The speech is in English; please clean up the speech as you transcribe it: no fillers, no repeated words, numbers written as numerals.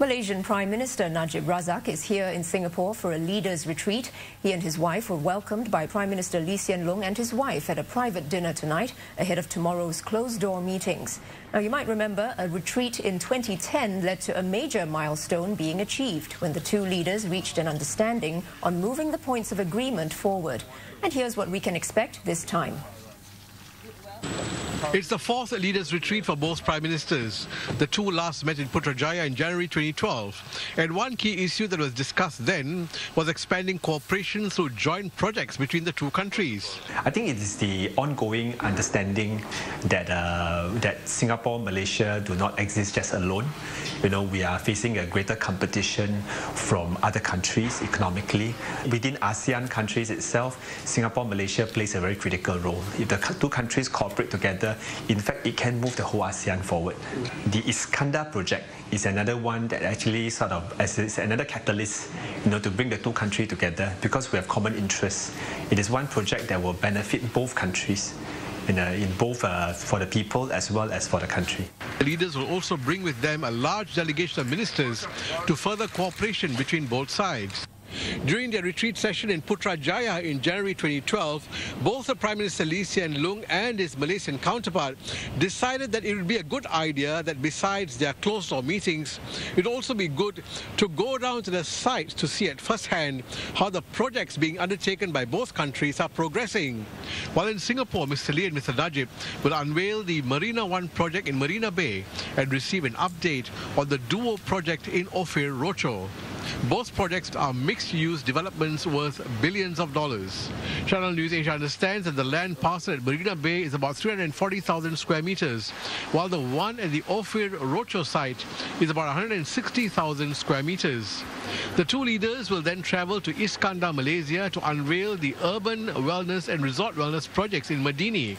Malaysian Prime Minister Najib Razak is here in Singapore for a leaders' retreat. He and his wife were welcomed by Prime Minister Lee Hsien Loong and his wife at a private dinner tonight ahead of tomorrow's closed-door meetings. Now, you might remember a retreat in 2010 led to a major milestone being achieved when the two leaders reached an understanding on moving the points of agreement forward. And here's what we can expect this time. It's the fourth leaders' retreat for both prime ministers. The two last met in Putrajaya in January 2012. And one key issue that was discussed then was expanding cooperation through joint projects between the two countries. I think it is the ongoing understanding that Singapore and Malaysia do not exist just alone. You know, we are facing a greater competition from other countries economically. Within ASEAN countries itself, Singapore and Malaysia plays a very critical role. If the two countries cooperate together, in fact, it can move the whole ASEAN forward. The Iskandar project is another one that actually sort of is another catalyst, you know, to bring the two countries together because we have common interests. It is one project that will benefit both countries, for the people as well as for the country. The leaders will also bring with them a large delegation of ministers to further cooperation between both sides. During their retreat session in Putrajaya in January 2012, both the Prime Minister Lee Hsien Loong and his Malaysian counterpart decided that it would be a good idea that besides their closed-door meetings, it would also be good to go down to the sites to see at firsthand how the projects being undertaken by both countries are progressing. While in Singapore, Mr. Lee and Mr. Najib will unveil the Marina One project in Marina Bay and receive an update on the DUO project in Ophir-Rochor. Both projects are mixed-use developments worth billions of dollars. Channel News Asia understands that the land parcel at Marina Bay is about 340,000 square meters, while the one at the Ophir-Rochor site is about 160,000 square meters. The two leaders will then travel to Iskandar, Malaysia to unveil the urban wellness and resort wellness projects in Medini.